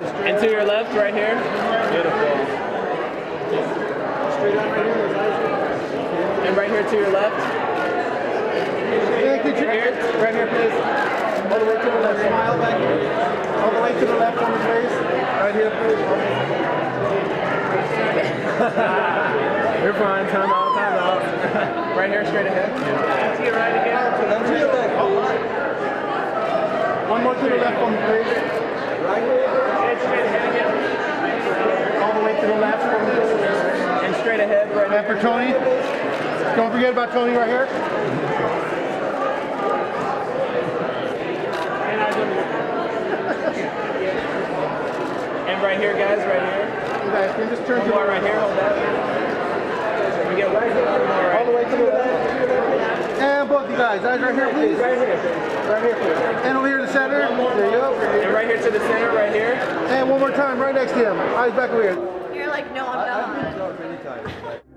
And to your left, right here. Beautiful. Straight on right here. And right here to your left. Right here, please. All the way to the left. Smile back here. All the way to the left on the face. Right here, please. You're fine. Time out. Time out. Right here, straight ahead. And to your right again. And to your left. All right. One more to the left on the face. Right here. And straight ahead again. All the way to the left. And straight ahead right here. After Tony. Don't forget about Tony right here. And right here, guys, right here. You guys can just turn to our right here. Hold that. We get right here. All the way to the left. And both you guys. Eyes right here, please. Right here. Right here, please. And over here to the center. There you go. And right here to the center, right here. And one more time, right next to him. Eyes back over here. You're like, no, I'm not.